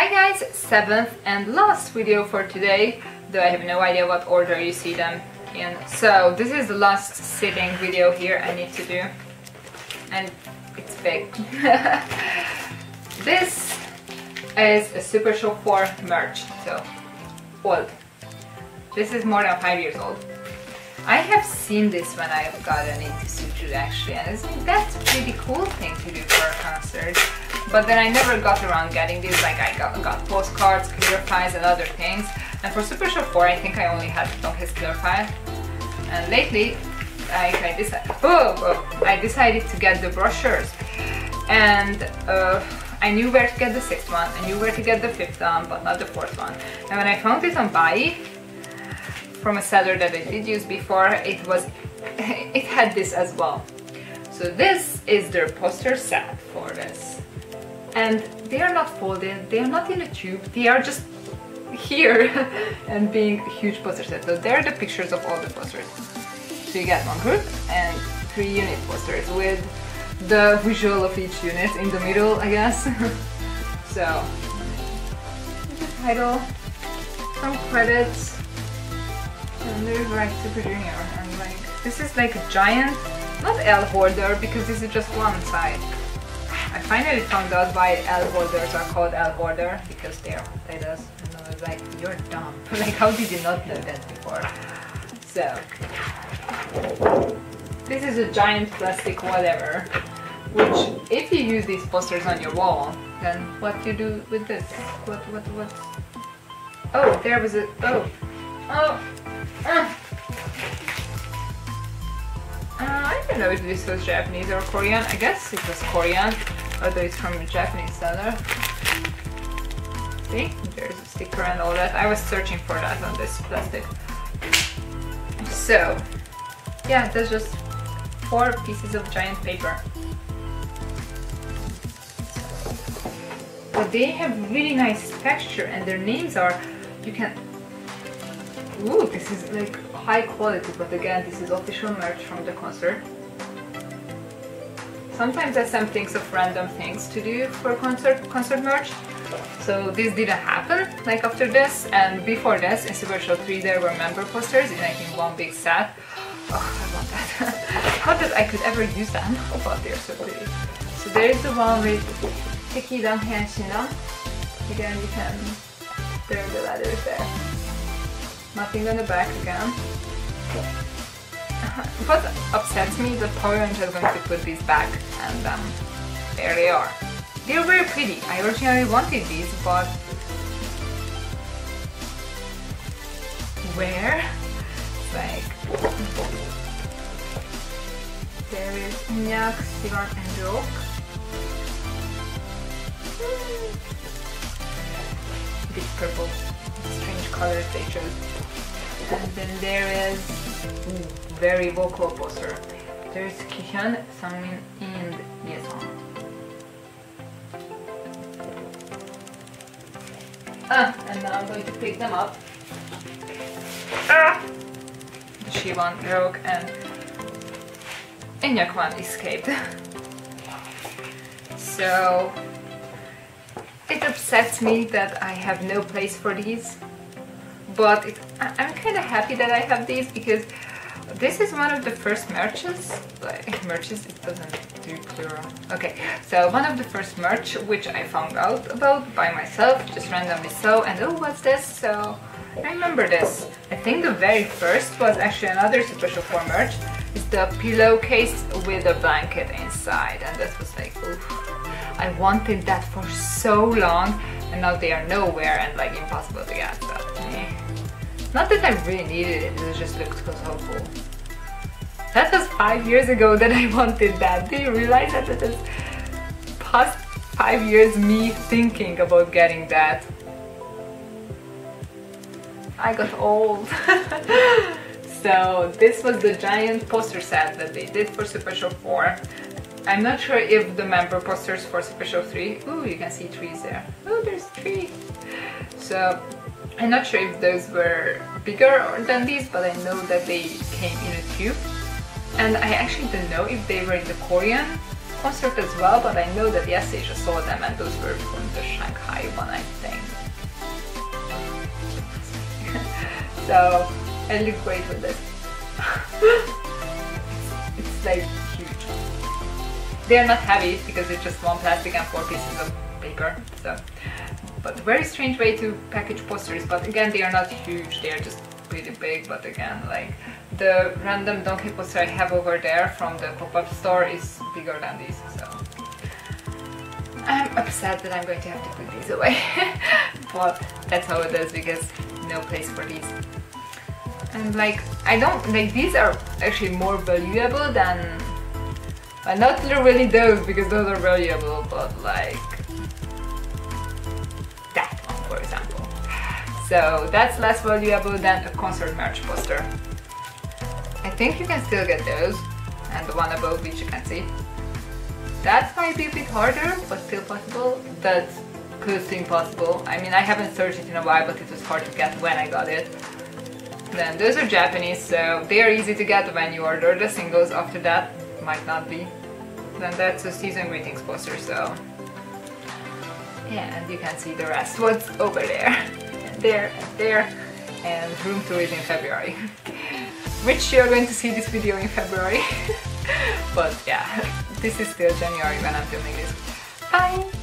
Hi guys, 7th and last video for today, though I have no idea what order you see them in. So this is the last sitting video here I need to do, and it's big. This is a Super Show 4 merch, so old. This is more than 5 years old. I have seen this when I gotten into Suju actually, and I think that's a pretty cool thing to do for a concert. But then I never got around getting these, like I got postcards, clear files and other things. And for Super Show 4 I think I only had his clear file. And lately I decided to get the brochures. And I knew where to get the 6th one, I knew where to get the 5th one, but not the 4th one. And when I found it on Buyee, from a seller that I did use before, it had this as well. So this is their poster set for this. And they are not folded, they are not in a tube, they are just here and being huge poster set. So there are the pictures of all the posters. So you get one group and 3 unit posters with the visual of each unit in the middle, I guess. So, the title, some credits, and there's like Super Junior. And like, this is like a giant, not L holder, because this is just one side. I finally found out why L holders are called L holder, because they're titles, and I was like, you're dumb. Like, how did you not know that before? So, this is a giant plastic whatever, which if you use these posters on your wall, then what do you do with this? What? Oh, there was a, I don't know if this was Japanese or Korean. I guess it was Korean, although it's from a Japanese seller. See, there's a sticker and all that. I was searching for that on this plastic. So, yeah, that's just 4 pieces of giant paper. But they have really nice texture, and their names are, you can... Ooh, this is like high quality, but again, this is official merch from the concert. Sometimes SM thinks of random things to do for concert merch. So this didn't happen, like after this, and before this, in Super Show 3 there were member posters in I think one big set. Oh, I want that. How did I could ever use them? Oh god, they're so pretty. So there is the one with Tekidang Henshindan. Again, you can... There are the letters there. Nothing on the back again. What upsets me is that Power Rangers is going to put these back, and there they are. They're very pretty. I originally wanted these, but... Where? Like, there is Eunhyuk, Siwon and Ryeowook. These purple strange colors they chose. And then there is very vocal poster. There is Kyuhyun, Sungmin and Yesung. And now I'm going to pick them up. Siwon, Ryeowook and Eunhyuk one escaped. So it upsets me that I have no place for these, but I'm kind of happy that I have these, because this is one of the first merches, it doesn't do plural. Okay, so one of the first merch which I found out about by myself, just randomly so, and oh, what's this? So I remember this. I think the very first was actually another Super Show 4 merch. It's the pillowcase with a blanket inside, and that was like, oof. I wanted that for so long, and now they are nowhere and like impossible to get, but eh. Not that I really needed it, it just looked so cool. That was 5 years ago that I wanted that. Do you realize that it is past 5 years me thinking about getting that? I got old. So this was the giant poster set that they did for Super Show 4. I'm not sure if the member posters for Super Show 3... Ooh, you can see trees there. Ooh, there's a tree! So I'm not sure if those were bigger than these, but I know that they came in a tube. And I actually don't know if they were in the Korean concert as well, but I know that yes, I just saw them and those were from the Shanghai one, I think. So I look great with this. It's like huge. They are not heavy because it's just one plastic and 4 pieces of paper. So, but very strange way to package posters. But again, they are not huge. They are just pretty big. But again, like the random donkey poster I have over there from the pop-up store is bigger than these. So I'm upset that I'm going to have to put these away. But that's how it is because no place for these. And like I don't like these are actually more valuable than, well, not really those because those are valuable, but like that one for example. So that's less valuable than a concert merch poster. I think you can still get those and the one above which you can see. That might be a bit harder, but still possible. That's could seem possible. I mean I haven't searched it in a while, but it was hard to get when I got it. Then those are Japanese, so they are easy to get when you order the singles. After that, might not be. Then that's a season greetings poster, so yeah, and you can see the rest. What's over there, and there, and there, and room tour is in February, which you're going to see this video in February. But yeah, this is still January when I'm filming this. Bye!